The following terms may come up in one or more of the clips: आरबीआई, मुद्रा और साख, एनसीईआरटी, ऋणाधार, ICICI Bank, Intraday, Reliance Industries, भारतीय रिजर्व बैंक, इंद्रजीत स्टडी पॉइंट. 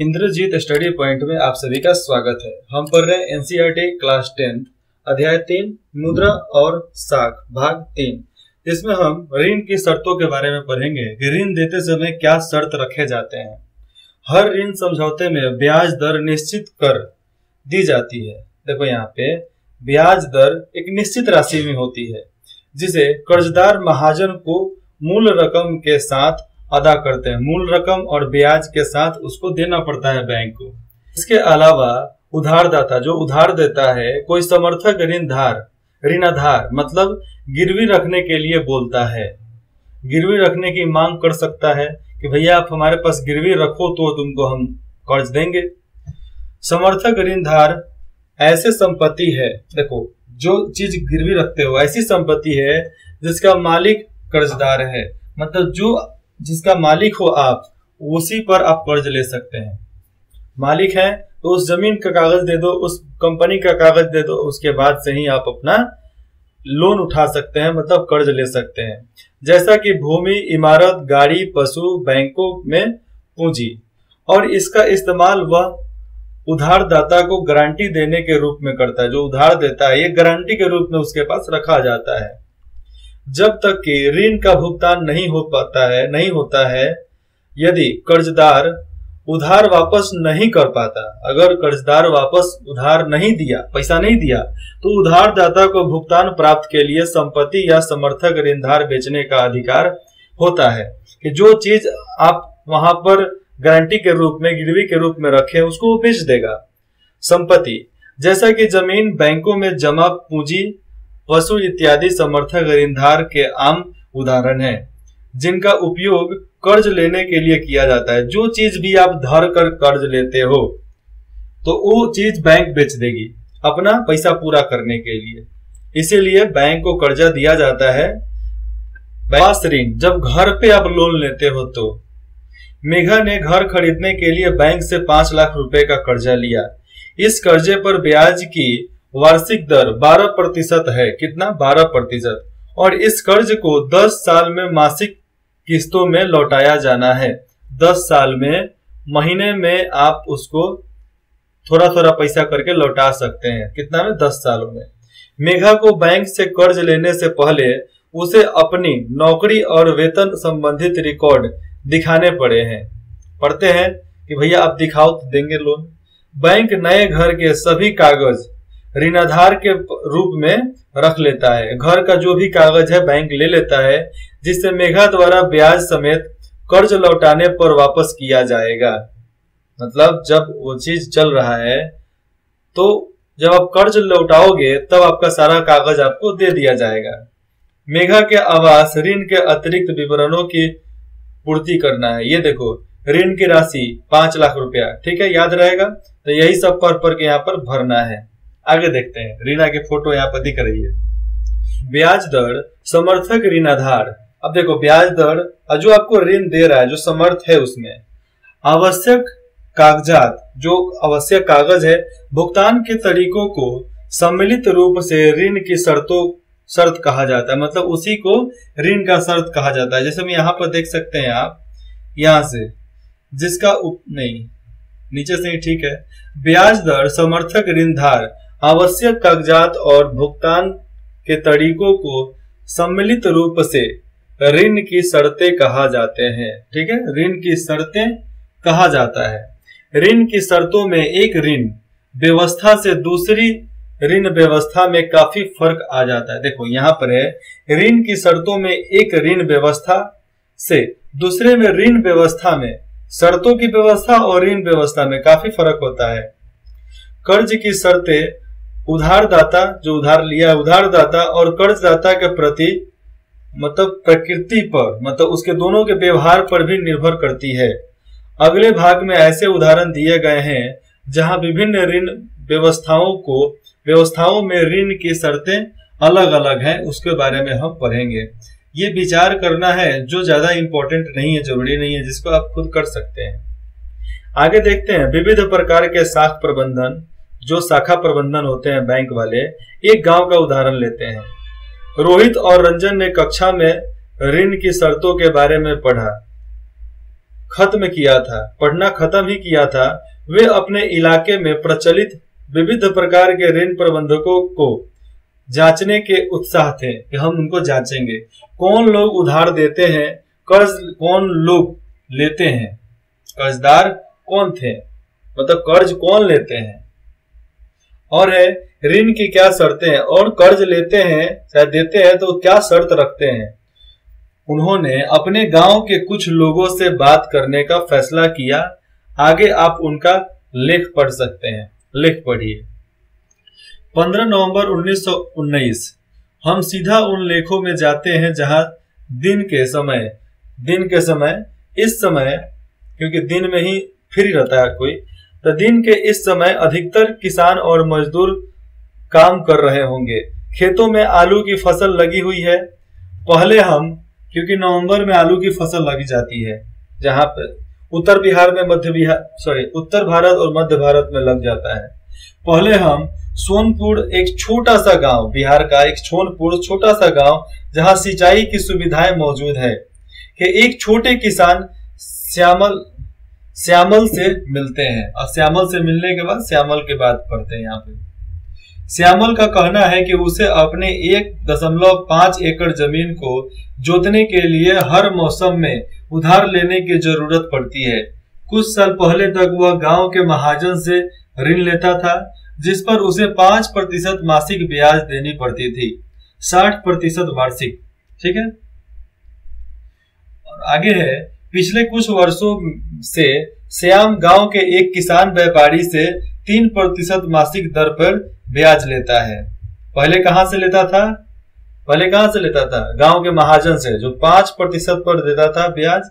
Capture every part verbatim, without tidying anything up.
इंद्रजीत स्टडी पॉइंट में आप सभी का स्वागत है। हम पढ़ रहे हैं एनसीईआरटी क्लास टेंथ अध्याय तीन मुद्रा और साख भाग तीन। इसमें हम ऋण की शर्तों के बारे में पढ़ेंगे कि ऋण देते समय क्या शर्त रखे जाते हैं। हर ऋण समझौते में ब्याज दर निश्चित कर दी जाती है। देखो यहाँ पे ब्याज दर एक निश्चित राशि में होती है जिसे कर्जदार महाजन को मूल रकम के साथ अदा करते हैं। मूल रकम और ब्याज के साथ उसको देना पड़ता है बैंक को। इसके अलावा उधारदाता जो उधार देता है कोई समर्थक ऋणधार ऋणाधार मतलब गिरवी रखने के लिए बोलता है, गिरवी रखने की मांग कर सकता है कि भैया आप हमारे पास गिरवी रखो तो तुमको हम कर्ज देंगे। समर्थक ऋणधार ऐसे संपत्ति है, देखो जो चीज गिरवी रखते हो ऐसी संपत्ति है जिसका मालिक कर्जदार है, मतलब जो जिसका मालिक हो आप उसी पर आप कर्ज ले सकते हैं। मालिक है तो उस जमीन का कागज दे दो, उस कंपनी का कागज दे दो, उसके बाद से ही आप अपना लोन उठा सकते हैं, मतलब कर्ज ले सकते हैं। जैसा कि भूमि, इमारत, गाड़ी, पशु, बैंकों में पूंजी, और इसका इस्तेमाल वह उधारदाता को गारंटी देने के रूप में करता है। जो उधार देता है ये गारंटी के रूप में उसके पास रखा जाता है। जब तक कि ऋण का भुगतान नहीं हो पाता है नहीं होता है यदि कर्जदार उधार वापस नहीं कर पाता, अगर कर्जदार वापस उधार नहीं दिया, पैसा नहीं दिया, तो उधारदाता को भुगतान प्राप्त के लिए संपत्ति या समर्थक ऋणधार बेचने का अधिकार होता है। कि जो चीज आप वहां पर गारंटी के रूप में, गिरवी के रूप में रखे उसको वो बेच देगा। संपत्ति जैसा कि जमीन, बैंकों में जमा पूंजी, पशु इत्यादि समर्थक ऋणधार के आम उदाहरण है जिनका उपयोग कर्ज लेने के लिए किया जाता है। जो चीज भी आप धर कर कर्ज लेते हो तो वो चीज बैंक बेच देगी अपना पैसा पूरा करने के लिए, इसीलिए बैंक को कर्जा दिया जाता है। आवास ऋण जब घर पे आप लोन लेते हो तो मेघा ने घर खरीदने के लिए बैंक से पांच लाख रुपए का कर्जा लिया। इस कर्जे पर ब्याज की वार्षिक दर बारह प्रतिशत है। कितना? बारह प्रतिशत। और इस कर्ज को दस साल में मासिक किस्तों में लौटाया जाना है। दस साल में महीने में आप उसको थोड़ा थोड़ा पैसा करके लौटा सकते हैं। कितना में? दस सालों में। मेघा को बैंक से कर्ज लेने से पहले उसे अपनी नौकरी और वेतन संबंधित रिकॉर्ड दिखाने पड़े हैं पड़ते हैं कि भैया आप दिखाओ तो देंगे लोन। बैंक नए घर के सभी कागज ऋणाधार के रूप में रख लेता है। घर का जो भी कागज है बैंक ले लेता है, जिससे मेघा द्वारा ब्याज समेत कर्ज लौटाने पर वापस किया जाएगा। मतलब जब वो चीज चल रहा है तो जब आप कर्ज लौटाओगे तब आपका सारा कागज आपको दे दिया जाएगा। मेघा के आवास ऋण के अतिरिक्त विवरणों की पूर्ति करना है। ये देखो ऋण की राशि पांच लाख रुपया, ठीक है, याद रहेगा, तो यही सब पर पर के यहाँ पर भरना है। आगे देखते हैं, रीना की फोटो यहाँ पर दिख रही है। ब्याज दर समर्थक ऋणाधार, अब देखो ब्याज दर जो आपको ऋण दे रहा है जो समर्थ है उसमें आवश्यक कागजात, जो आवश्यक कागज है, भुगतान के तरीकों को सम्मिलित रूप से ऋण की शर्तों शर्त कहा जाता है। मतलब उसी को ऋण का शर्त कहा जाता है। जैसे हम यहाँ पर देख सकते हैं, आप यहाँ से जिसका उप नहीं नीचे से ही ठीक है। ब्याज दर समर्थक ऋणधार आवश्यक कागजात और भुगतान के तरीकों को सम्मिलित रूप से ऋण की शर्तें कहा जाते हैं। ठीक है, ऋण की शर्तें कहा जाता है। ऋण की शर्तों में एक ऋण व्यवस्था से दूसरी ऋण व्यवस्था में काफी फर्क आ जाता है। देखो यहाँ पर है ऋण की शर्तों में एक ऋण व्यवस्था से दूसरे में ऋण व्यवस्था में शर्तों की व्यवस्था और ऋण व्यवस्था में काफी फर्क होता है। कर्ज की शर्तें उधारदाता, जो उधार लिया उधारदाता, और कर्जदाता के प्रति मतलब प्रकृति पर, मतलब उसके दोनों के व्यवहार पर भी निर्भर करती है। अगले भाग में ऐसे उदाहरण दिए गए हैं जहां विभिन्न ऋण व्यवस्थाओं को व्यवस्थाओं में ऋण की शर्तें अलग अलग हैं, उसके बारे में हम पढ़ेंगे। ये विचार करना है जो ज्यादा इम्पोर्टेंट नहीं है, जरूरी नहीं है, जिसको आप खुद कर सकते हैं। आगे देखते हैं विविध प्रकार के साख प्रबंधन, जो शाखा प्रबंधन होते हैं बैंक वाले। एक गांव का उदाहरण लेते हैं। रोहित और रंजन ने कक्षा में ऋण की शर्तों के बारे में पढ़ा। खत्म किया था, पढ़ना खत्म ही किया था। वे अपने इलाके में प्रचलित विविध प्रकार के ऋण प्रबंधकों को जांचने के उत्साह थे कि हम उनको जांचेंगे, कौन लोग उधार देते हैं, कर्ज कौन लोग लेते हैं, कर्जदार कौन थे, मतलब कर्ज कौन लेते हैं, और है ऋण की क्या शर्तें, और कर्ज लेते हैं चाहे देते हैं तो क्या शर्त रखते हैं। उन्होंने अपने गांव के कुछ लोगों से बात करने का फैसला किया। आगे आप उनका लेख पढ़ सकते हैं, लेख पढ़िए। पंद्रह नवंबर उन्नीस सौ उन्नीस। हम सीधा उन लेखों में जाते हैं जहां दिन के समय दिन के समय इस समय, क्योंकि दिन में ही फ्री रहता है कोई, तो दिन के इस समय अधिकतर किसान और मजदूर काम कर रहे होंगे। खेतों में आलू की फसल लगी हुई है। पहले हम, क्योंकि नवंबर में आलू की फसल लगी जाती है, जहाँ पर उत्तर बिहार में मध्य बिहार सॉरी उत्तर भारत और मध्य भारत में लग जाता है। पहले हम सोनपुर, एक छोटा सा गांव, बिहार का एक सोनपुर छोटा सा गांव जहां सिंचाई की सुविधाएं मौजूद है, कि एक छोटे किसान श्यामल श्यामल से मिलते हैं, और श्यामल से मिलने के बाद श्यामल के बाद पढ़ते हैं यहाँ पे। श्यामल का कहना है कि उसे अपने एक दशमलव पांच एकड़ जमीन को जोतने के लिए हर मौसम में उधार लेने की जरूरत पड़ती है। कुछ साल पहले तक वह गांव के महाजन से ऋण लेता था, जिस पर उसे पांच प्रतिशत मासिक ब्याज देनी पड़ती थी, साठ प्रतिशत वार्षिक। ठीक है, और आगे है, पिछले कुछ वर्षों से श्याम गांव के एक किसान व्यापारी से तीन प्रतिशत मासिक दर पर ब्याज लेता है। पहले कहाँ से लेता था? पहले कहाँ से लेता था? गांव के महाजन से, जो पांच प्रतिशत पर देता था ब्याज,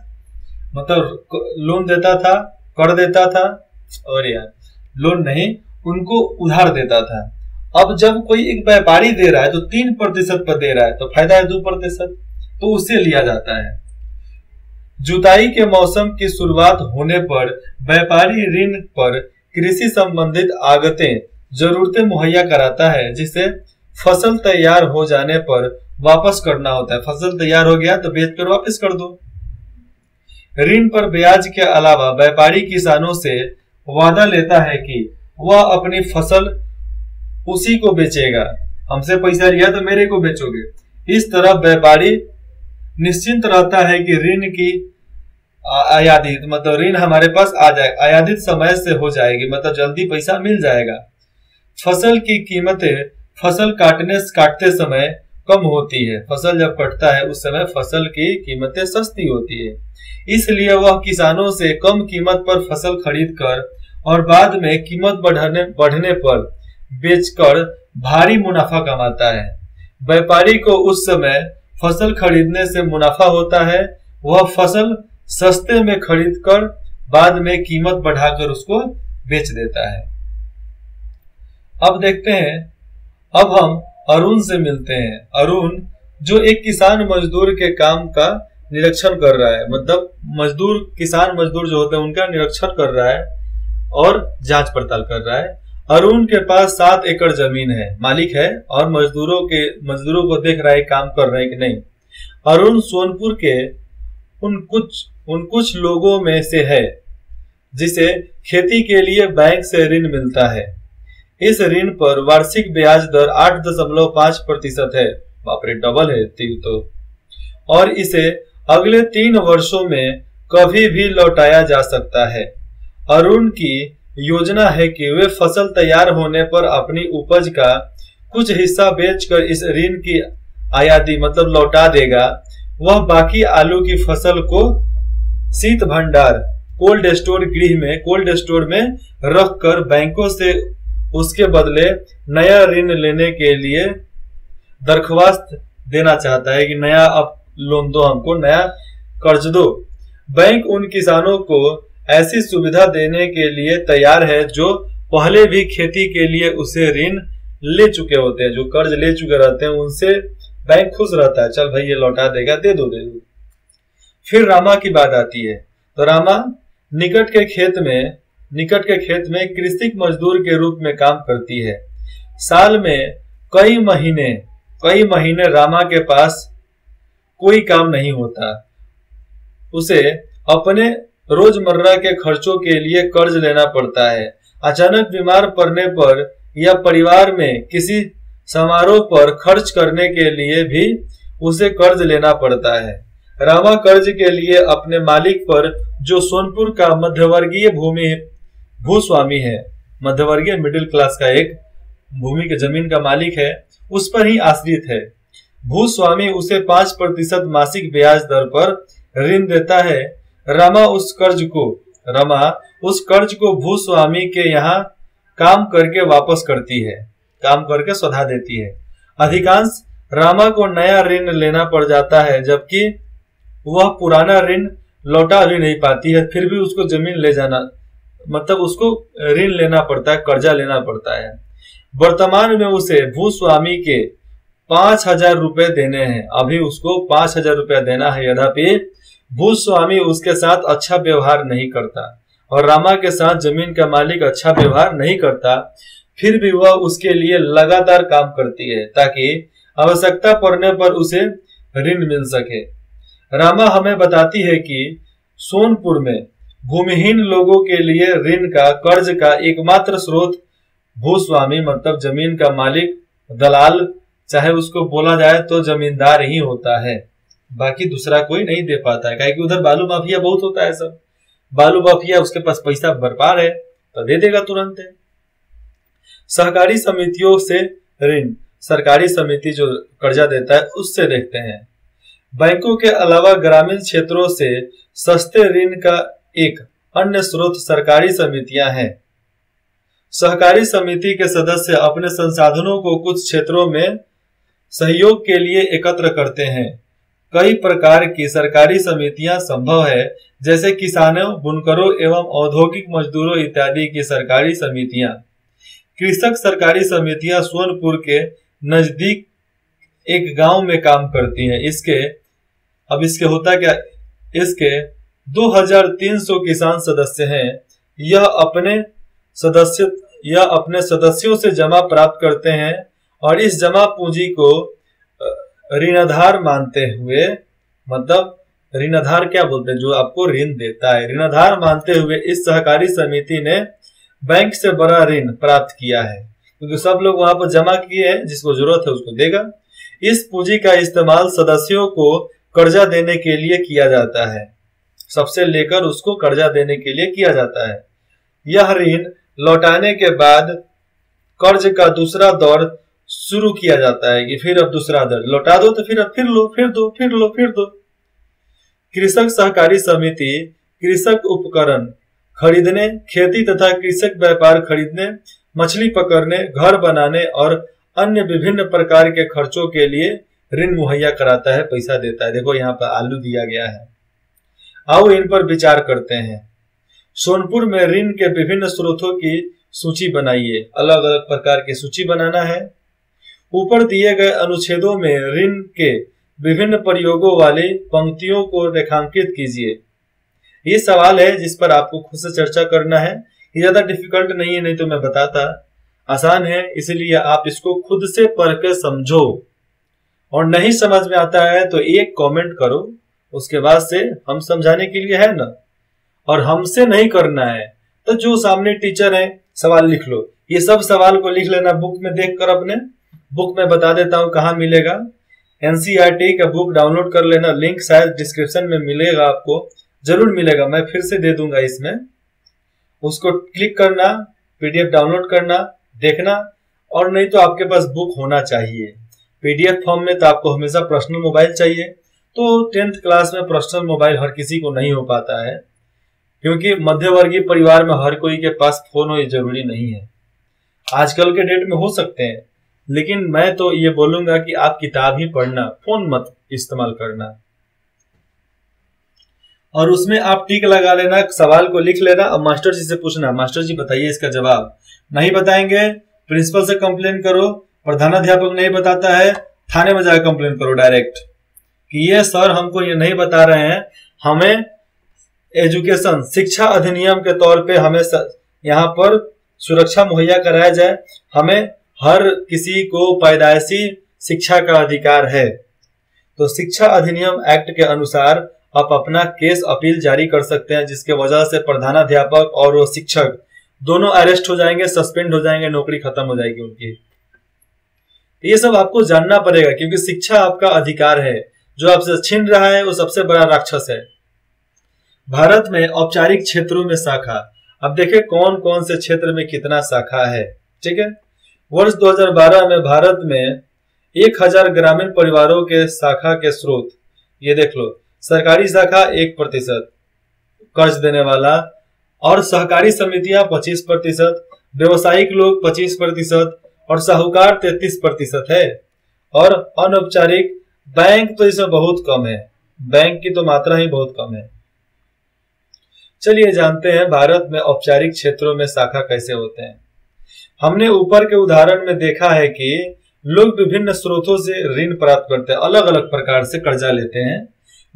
मतलब लोन देता था, कर देता था, और यार लोन नहीं, उनको उधार देता था। अब जब कोई एक व्यापारी दे रहा है तो तीन प्रतिशत पर दे रहा है, तो फायदा है दो प्रतिशत, तो उससे लिया जाता है। जुताई के मौसम की शुरुआत होने पर व्यापारी ऋण पर कृषि संबंधित आगतें, जरूरतें मुहैया कराता है, जिसे फसल तैयार हो जाने पर वापस करना होता है। फसल तैयार हो गया तो बेच कर वापस कर दो। ऋण पर ब्याज के अलावा व्यापारी किसानों से वादा लेता है कि वह अपनी फसल उसी को बेचेगा, हमसे पैसा लिया तो मेरे को बेचोगे। इस तरह व्यापारी निश्चिंत रहता है कि ऋण की आयादित, मतलब ऋण हमारे पास आ जाएगा, आयादित समय से हो जाएगी, मतलब जल्दी पैसा मिल जाएगा। फसल की कीमतें फसल काटने काटते समय कम होती है, फसल जब कटता है उस समय फसल की कीमतें सस्ती होती है, इसलिए वह किसानों से कम कीमत पर फसल खरीद कर और बाद में कीमत बढ़ने बढ़ने पर बेचकर भारी मुनाफा कमाता है। व्यापारी को उस समय फसल खरीदने से मुनाफा होता है, वह फसल सस्ते में खरीद कर बाद में कीमत बढ़ाकर उसको बेच देता है। अब देखते हैं, अब हम अरुण से मिलते हैं। अरुण जो एक किसान मजदूर के काम का निरीक्षण कर रहा है, मतलब मजदूर किसान मजदूर जो होते हैं उनका निरीक्षण कर रहा है और जांच पड़ताल कर रहा है। अरुण के पास सात एकड़ जमीन है, मालिक है, और मजदूरों के मजदूरों को देख रहा है काम कर रहे हैं कि नहीं। अरुण सोनपुर के उन कुछ उन कुछ लोगों में से है जिसे खेती के लिए बैंक से ऋण मिलता है। इस ऋण पर वार्षिक ब्याज दर आठ दशमलव पांच प्रतिशत है, बाप रे डबल है तो, और इसे अगले तीन वर्षों में कभी भी लौटाया जा सकता है। अरुण की योजना है कि वे फसल तैयार होने पर अपनी उपज का कुछ हिस्सा बेचकर इस ऋण की आयादी, मतलब लौटा देगा। वह बाकी आलू की फसल को शीत भंडार, कोल्ड स्टोर गृह में, कोल्ड स्टोर में रखकर बैंकों से उसके बदले नया ऋण लेने के लिए दरख्वास्त देना चाहता है कि नया अब लोन दो, हमको नया कर्ज दो। बैंक उन किसानों को ऐसी सुविधा देने के लिए तैयार है जो पहले भी खेती के लिए उसे ऋण ले चुके होते हैं, जो कर्ज ले चुके रहते हैं, उनसे बैंक खुश रहता है, चल भाई ये लौटा देगा, दे दो दे दो। फिर रामा की बात आती है, तो रामा निकट के खेत में निकट के खेत में कृषक मजदूर के रूप में काम करती है। साल में कई महीने कई महीने रामा के पास कोई काम नहीं होता। उसे अपने रोजमर्रा के खर्चों के लिए कर्ज लेना पड़ता है। अचानक बीमार पड़ने पर या परिवार में किसी समारोह पर खर्च करने के लिए भी उसे कर्ज लेना पड़ता है। रामा कर्ज के लिए अपने मालिक पर, जो सोनपुर का मध्यवर्गीय भूमि भूस्वामी है, मध्यवर्गीय मिडिल क्लास का एक भूमि के जमीन का मालिक है, उस पर ही आश्रित है। भूस्वामी उसे पांच प्रतिशत मासिक ब्याज दर पर ऋण देता है। रामा उस कर्ज को रामा उस कर्ज को भूस्वामी के यहाँ काम करके वापस करती है, काम करके सधा देती है। अधिकांश रामा को नया ऋण लेना पड़ जाता है, जबकि वह पुराना ऋण लौटा भी नहीं पाती है। फिर भी उसको जमीन ले जाना, मतलब उसको ऋण लेना पड़ता है, कर्जा लेना पड़ता है। वर्तमान में उसे भूस्वामी के पांच हजार रुपए देने हैं, अभी उसको पांच हजार रुपया देना है। यद्यपि भूस्वामी उसके साथ अच्छा व्यवहार नहीं करता और रामा के साथ जमीन का मालिक अच्छा व्यवहार नहीं करता, फिर भी वह उसके लिए लगातार काम करती है ताकि आवश्यकता पड़ने पर उसे ऋण मिल सके। रामा हमें बताती है कि सोनपुर में भूमिहीन लोगों के लिए ऋण का कर्ज का एकमात्र स्रोत भूस्वामी, मतलब जमीन का मालिक, दलाल, चाहे उसको बोला जाए तो जमींदार ही होता है, बाकी दूसरा कोई नहीं दे पाता है। क्योंकि उधर बालू माफिया बहुत होता है, सब बालू माफिया, उसके पास पैसा भरपार है तो दे देगा तुरंत है। सहकारी समितियों से ऋण, सरकारी समिति जो कर्जा देता है उससे देखते हैं। बैंकों के अलावा ग्रामीण क्षेत्रों से सस्ते ऋण का एक अन्य स्रोत सरकारी समितियां हैं। सहकारी समिति के सदस्य अपने संसाधनों को कुछ क्षेत्रों में सहयोग के लिए एकत्र करते हैं। कई प्रकार की सरकारी समितियां संभव है, जैसे किसानों, बुनकरों एवं औद्योगिक मजदूरों इत्यादि की सरकारी समितियां। कृषक सरकारी समितियां सोनपुर के नजदीक एक गांव में काम करती हैं। इसके अब इसके होता क्या, इसके दो हजार तीन सौ किसान सदस्य हैं। यह अपने सदस्य यह अपने सदस्यों से जमा प्राप्त करते हैं और इस जमा पूंजी को ऋणाधार मानते हुए, मतलब ऋणाधार क्या बोलते हैं, जो आपको ऋण देता है, ऋणाधार मानते हुए इस सहकारी समिति ने बैंक से बड़ा ऋण प्राप्त किया है, क्योंकि सब लोग वहां पर जमा किए हैं, जिसको जरूरत है उसको देगा। इस पूंजी का इस्तेमाल सदस्यों को कर्जा देने के लिए किया जाता है, सबसे लेकर उसको कर्जा देने के लिए किया जाता है। यह ऋण लौटाने के बाद कर्ज का दूसरा दौर शुरू किया जाता है कि फिर अब दूसरा दौर, लौटा दो तो फिर अब फिर लो, फिर दो, फिर लो, फिर दो। कृषक सहकारी समिति कृषक उपकरण खरीदने, खेती तथा कृषक व्यापार खरीदने, मछली पकड़ने, घर बनाने और अन्य विभिन्न प्रकार के खर्चों के लिए ऋण मुहैया कराता है, पैसा देता है। देखो यहाँ पर आलू दिया गया है, आओ इन पर विचार करते हैं। सोनपुर में ऋण के विभिन्न स्रोतों की सूची बनाइए, अलग अलग प्रकार की सूची बनाना है। ऊपर दिए गए अनुच्छेदों में ऋण के विभिन्न प्रयोगों वाली पंक्तियों को रेखांकित कीजिए। ये सवाल है जिस पर आपको खुद से चर्चा करना है, ये ज्यादा डिफिकल्ट नहीं है, नहीं तो मैं बताता। आसान है, इसलिए आप इसको खुद से पढ़ के समझो, और नहीं समझ में आता है तो एक कमेंट करो, उसके बाद से हम समझाने के लिए है ना। और हमसे नहीं करना है तो जो सामने टीचर है सवाल लिख लो। ये सब सवाल को लिख लेना बुक में देखकर, अपने बुक में बता देता हूँ कहाँ मिलेगा। एनसीईआरटी का बुक डाउनलोड कर लेना, लिंक शायद डिस्क्रिप्शन में मिलेगा, आपको जरूर मिलेगा, मैं फिर से दे दूंगा इसमें। उसको क्लिक करना, पीडीएफ डाउनलोड करना, देखना, और नहीं तो आपके पास बुक होना चाहिए पीडीएफ फॉर्म में। तो आपको हमेशा पर्सनल मोबाइल चाहिए, तो टेंथ क्लास में पर्सनल मोबाइल हर किसी को नहीं हो पाता है, क्योंकि मध्यवर्गीय परिवार में हर कोई के पास फोन हो ये जरूरी नहीं है, आजकल के डेट में हो सकते हैं। लेकिन मैं तो ये बोलूंगा कि आप किताब ही पढ़ना, फोन मत इस्तेमाल करना। और उसमें आप टिक लगा लेना, सवाल को लिख लेना और मास्टर जी से पूछना, मास्टर जी बताइए इसका जवाब। नहीं बताएंगे प्रिंसिपल से कंप्लेन करो, प्रधानाध्यापक नहीं बताता है थाने में जाकर कंप्लेन करो डायरेक्ट कि ये सर हमको ये नहीं बता रहे हैं, हमें एजुकेशन शिक्षा अधिनियम के तौर पे हमें यहाँ पर सुरक्षा मुहैया कराया जाए, हमें हर किसी को पैदाइशी शिक्षा का अधिकार है, तो शिक्षा अधिनियम एक्ट के अनुसार आप अपना केस अपील जारी कर सकते हैं, जिसके वजह से प्रधानाध्यापक और वो शिक्षक दोनों अरेस्ट हो जाएंगे, सस्पेंड हो जाएंगे, नौकरी खत्म हो जाएगी उनकी। ये सब आपको जानना पड़ेगा, क्योंकि शिक्षा आपका अधिकार है, जो आपसे छीन रहा है वो सबसे बड़ा राक्षस है। भारत में औपचारिक क्षेत्रों में शाखा, अब देखें कौन कौन से क्षेत्र में कितना शाखा है, ठीक है। वर्ष दो हज़ार बारह में भारत में एक हज़ार ग्रामीण परिवारों के शाखा के स्रोत, ये देख लो, सरकारी शाखा एक प्रतिशत, कर्ज देने वाला और सहकारी समितियां पच्चीस प्रतिशत, व्यवसायिक लोग पच्चीस प्रतिशत और साहूकार तैंतीस प्रतिशत है। और अनौपचारिक बैंक तो इसमें बहुत कम है, बैंक की तो मात्रा ही बहुत कम है। चलिए जानते हैं भारत में औपचारिक क्षेत्रों में शाखा कैसे होते हैं। हमने ऊपर के उदाहरण में देखा है कि लोग विभिन्न स्रोतों से ऋण प्राप्त करते हैं, अलग अलग प्रकार से कर्जा लेते हैं।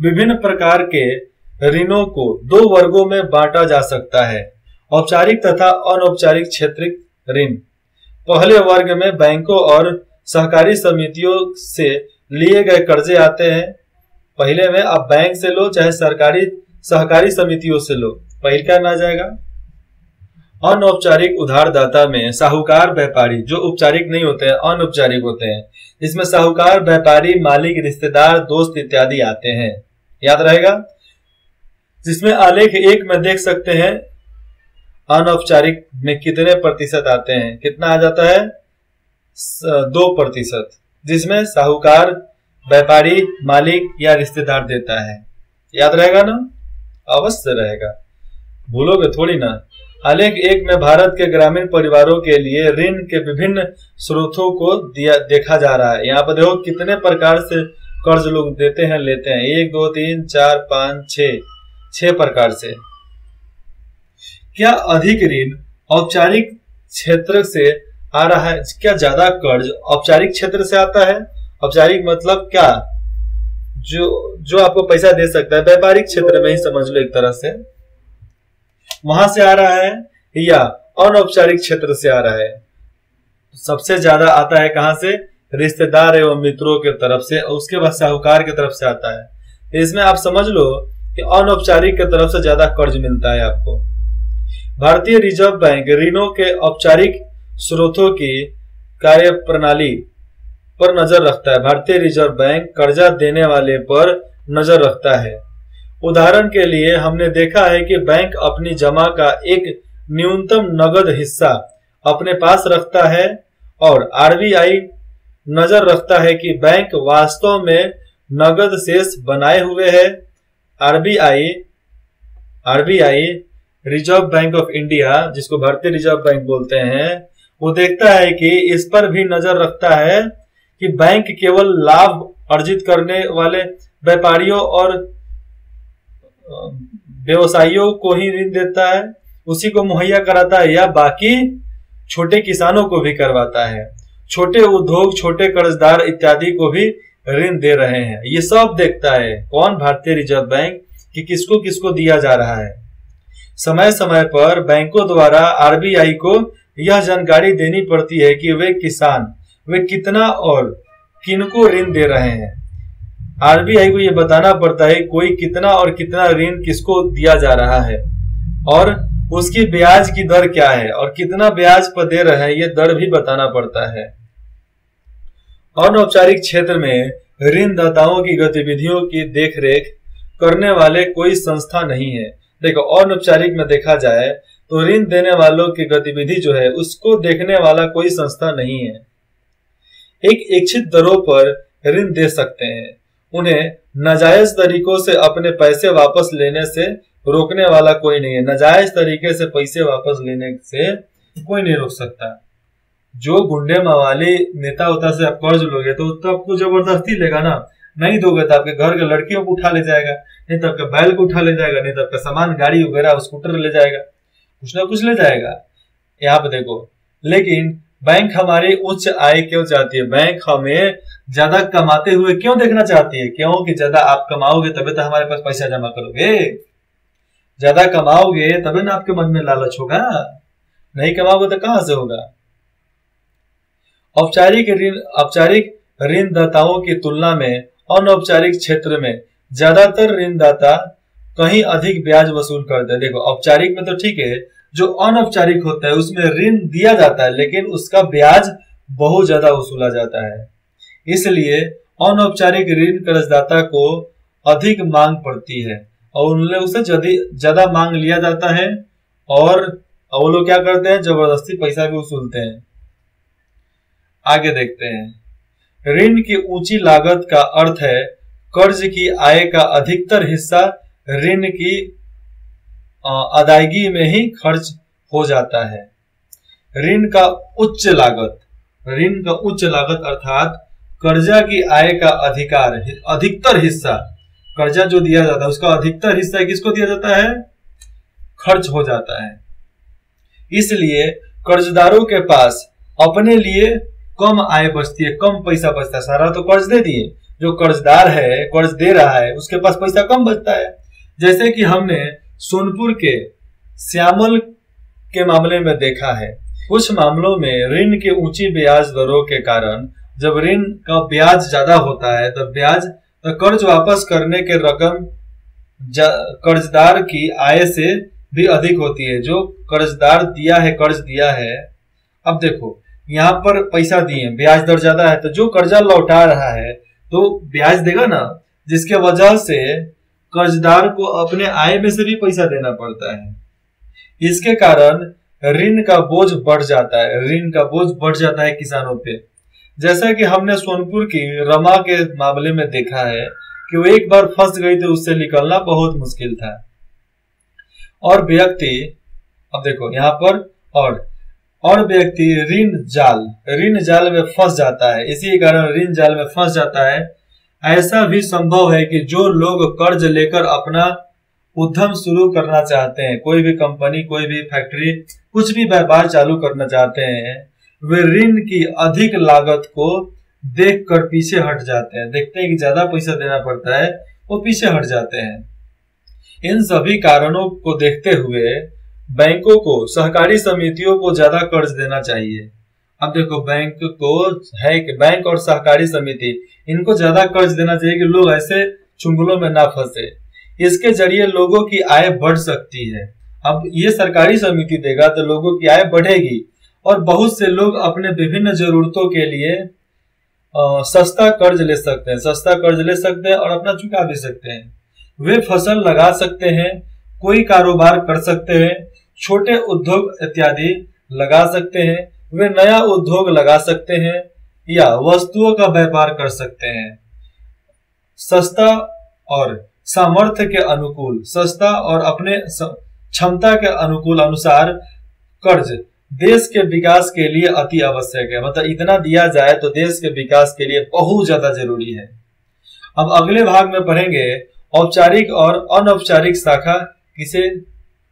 विभिन्न प्रकार के ऋणों को दो वर्गों में बांटा जा सकता है, औपचारिक तथा अनौपचारिक क्षेत्रिक ऋण। पहले वर्ग में बैंकों और सहकारी समितियों से लिए गए कर्जे आते हैं। पहले में आप बैंक से लो चाहे सरकारी सहकारी समितियों से लो, पहल का ना जाएगा। अनौपचारिक उधारदाता में साहूकार, व्यापारी, जो औपचारिक नहीं होते हैं अनौपचारिक होते हैं, इसमें साहूकार, व्यापारी, मालिक, रिश्तेदार, दोस्त इत्यादि आते हैं, याद रहेगा। जिसमें आलेख एक में देख सकते हैं अनौपचारिक में कितने प्रतिशत आते हैं, कितना आ जाता है, दो प्रतिशत, जिसमें साहूकार, व्यापारी, मालिक या रिश्तेदार देता है, याद रहेगा ना, अवश्य रहेगा, भूलोगे थोड़ी ना। आलेख एक में भारत के ग्रामीण परिवारों के लिए ऋण के विभिन्न स्रोतों को दिया देखा जा रहा है। यहाँ पर देखो कितने प्रकार से कर्ज लोग देते हैं, लेते हैं, एक दो तीन चार पाँच छः छः प्रकार से। क्या अधिक ऋण औपचारिक क्षेत्र से आ रहा है? क्या ज्यादा कर्ज औपचारिक क्षेत्र से आता है? औपचारिक मतलब क्या, जो जो आपको पैसा दे सकता है, व्यापारिक क्षेत्र में ही समझ लो एक तरह से, वहां से आ रहा है या अनौपचारिक क्षेत्र से आ रहा है? सबसे ज्यादा आता है कहाँ से? रिश्तेदार एवं मित्रों के तरफ से, उसके बाद साहूकार की तरफ से आता है। इसमें आप समझ लो कि अनौपचारिक की तरफ से ज्यादा कर्ज मिलता है आपको। भारतीय रिजर्व बैंक ऋणों के औपचारिक स्रोतों की कार्य प्रणाली पर नजर रखता है। भारतीय रिजर्व बैंक कर्जा देने वाले पर नजर रखता है। उदाहरण के लिए हमने देखा है कि बैंक अपनी जमा का एक न्यूनतम नगद हिस्सा अपने पास रखता है और आरबीआई नजर रखता है कि बैंक वास्तव में नगद शेष बनाए हुए है। आरबीआई आरबीआई reserve bank of India, जिसको भारतीय रिजर्व बैंक बोलते हैं, वो देखता है कि इस पर भी नजर रखता है कि बैंक केवल लाभ अर्जित करने वाले व्यापारियों और व्यवसायियों को ही ऋण देता है, उसी को मुहैया कराता है, या बाकी छोटे किसानों को भी करवाता है, छोटे उद्योग, छोटे कर्जदार इत्यादि को भी ऋण दे रहे हैं। ये सब देखता है कौन? भारतीय रिजर्व बैंक, कि किसको किसको दिया जा रहा है। समय समय पर बैंकों द्वारा आरबीआई को यह जानकारी देनी पड़ती है कि वे किसान वे कितना और किनको ऋण दे रहे हैं। आरबीआई को यह बताना पड़ता है कोई कितना और कितना ऋण किसको दिया जा रहा है और उसकी ब्याज की दर क्या है और कितना ब्याज पर दे रहे हैं, यह दर भी बताना पड़ता है। अनौपचारिक क्षेत्र में ऋणदाताओं की गतिविधियों की देखरेख करने वाले कोई संस्था नहीं है। देखो अनौपचारिक में देखा जाए तो ऋण देने वालों की गतिविधि जो है उसको देखने वाला कोई संस्था नहीं है। एक इच्छित दरों पर ऋण दे सकते हैं, उन्हें नाजायज तरीकों से अपने पैसे वापस लेने से रोकने वाला कोई नहीं है। नाजायज तरीके से पैसे वापस लेने से कोई नहीं रोक सकता। जो गुंडे मवाली नेता होता से आप कर्ज लोगे तो तो आपको जबरदस्ती लेगा ना, नहीं दोगे तो आपके घर के लड़कियों को उठा ले जाएगा, नहीं तो आपके बैल को उठा ले जाएगा, नहीं तो आपका सामान, गाड़ी वगैरह, स्कूटर ले जाएगा, कुछ ना कुछ ले जाएगा। यहाँ पे देखो, लेकिन बैंक हमारी उच्च आय क्यों चाहती है? बैंक हमें ज्यादा कमाते हुए क्यों देखना चाहती है? क्योंकि ज्यादा आप कमाओगे तभी तो हमारे पास पैसा जमा करोगे, ज्यादा कमाओगे तभी ना आपके मन में लालच होगा, नहीं कमाओगे तो कहां से होगा। औपचारिक ऋण औपचारिक ऋणदाताओं की तुलना में अनौपचारिक क्षेत्र में ज्यादातर ऋणदाता कहीं अधिक ब्याज वसूल करते हैं। देखो औपचारिक में तो ठीक है, जो अनौपचारिक होता है उसमें ऋण दिया जाता है लेकिन उसका ब्याज बहुत ज्यादा वसूला जाता है, इसलिए अनौपचारिक ऋण कर्जदाता को अधिक मांग पड़ती है और उनसे उससे ज्यादा मांग लिया जाता है और वो लोग क्या करते हैं, जबरदस्ती पैसा भी वसूलते हैं। आगे देखते हैं, ऋण की ऊंची लागत का अर्थ है कर्ज की आय का अधिकतर हिस्सा ऋण की अदायगी में ही खर्च हो जाता है। ऋण का उच्च लागत, ऋण का उच्च लागत अर्थात कर्जा की आय का अधिकार अधिकतर हिस्सा, कर्जा जो दिया जाता है उसका अधिकतर हिस्सा किसको दिया जाता है, खर्च हो जाता है। इसलिए कर्जदारों के पास अपने लिए कम आय बचती है, कम पैसा बचता है। सारा तो कर्ज दे दिए, जो कर्जदार है कर्ज दे रहा है उसके पास पैसा कम बचता है। जैसे कि हमने सोनपुर के श्यामल के मामले में देखा है, कुछ मामलों में ऋण के ऊंची ब्याज दरों के कारण जब ऋण का ब्याज ज्यादा होता है तब ब्याज तो कर्ज वापस करने के रकम कर्जदार की आय से भी अधिक होती है, जो कर्जदार दिया है कर्ज दिया है। अब देखो यहाँ पर पैसा दिए, ब्याज दर ज्यादा है तो जो कर्जा लौटा रहा है तो ब्याज देगा ना, जिसके वजह से कर्जदार को अपने आय में से भी पैसा देना पड़ता है। इसके कारण ऋण का बोझ बढ़ जाता है, ऋण का बोझ बढ़ जाता है किसानों पे। जैसा कि हमने सोनपुर की रमा के मामले में देखा है कि वो एक बार फंस गई तो उससे निकलना बहुत मुश्किल था और व्यक्ति, अब देखो यहाँ पर और और व्यक्ति ऋण जाल ऋण जाल में फंस जाता है, इसी कारण ऋण जाल में फंस जाता है। ऐसा भी संभव है कि जो लोग कर्ज लेकर अपना उद्यम शुरू करना चाहते हैं, कोई भी कंपनी कोई भी फैक्ट्री कुछ भी व्यापार चालू करना चाहते हैं, वे ऋण की अधिक लागत को देखकर पीछे हट जाते हैं, देखते हैं कि ज्यादा पैसा देना पड़ता है वो पीछे हट जाते हैं। इन सभी कारणों को देखते हुए बैंकों को सहकारी समितियों को ज्यादा कर्ज देना चाहिए। अब देखो बैंक को है कि बैंक और सहकारी समिति इनको ज्यादा कर्ज देना चाहिए कि लोग ऐसे चुंगलों में ना फंसे, इसके जरिए लोगों की आय बढ़ सकती है। अब ये सरकारी समिति देगा तो लोगों की आय बढ़ेगी और बहुत से लोग अपने विभिन्न जरूरतों के लिए आ, सस्ता कर्ज ले सकते हैं सस्ता कर्ज ले सकते हैं और अपना चुका भी सकते हैं। वे फसल लगा सकते हैं, कोई कारोबार कर सकते हैं, छोटे उद्योग इत्यादि लगा सकते हैं, वे नया उद्योग लगा सकते हैं या वस्तुओं का व्यापार कर सकते हैं। सस्ता और सामर्थ्य के अनुकूल, सस्ता और अपने क्षमता के अनुकूल अनुसार कर्ज देश के विकास के लिए अति आवश्यक है, मतलब इतना दिया जाए तो देश के विकास के लिए बहुत ज्यादा जरूरी है। अब अगले भाग में पढ़ेंगे औपचारिक और अनौपचारिक शाखा किसे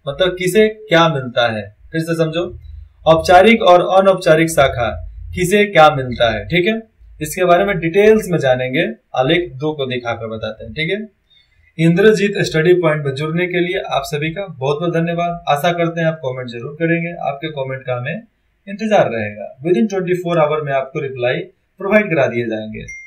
मतलब किसे क्या मिलता है। फिर से समझो, औपचारिक और अनौपचारिक शाखा किसे क्या मिलता है, ठीक है, इसके बारे में डिटेल्स में जानेंगे। आलेख दो को दिखाकर बताते हैं, ठीक है। इंद्रजीत स्टडी पॉइंट में जुड़ने के लिए आप सभी का बहुत बहुत धन्यवाद। आशा करते हैं आप कमेंट जरूर करेंगे, आपके कमेंट का हमें इंतजार रहेगा। विद इन चौबीस आवर में आपको रिप्लाई प्रोवाइड करा दिए जाएंगे।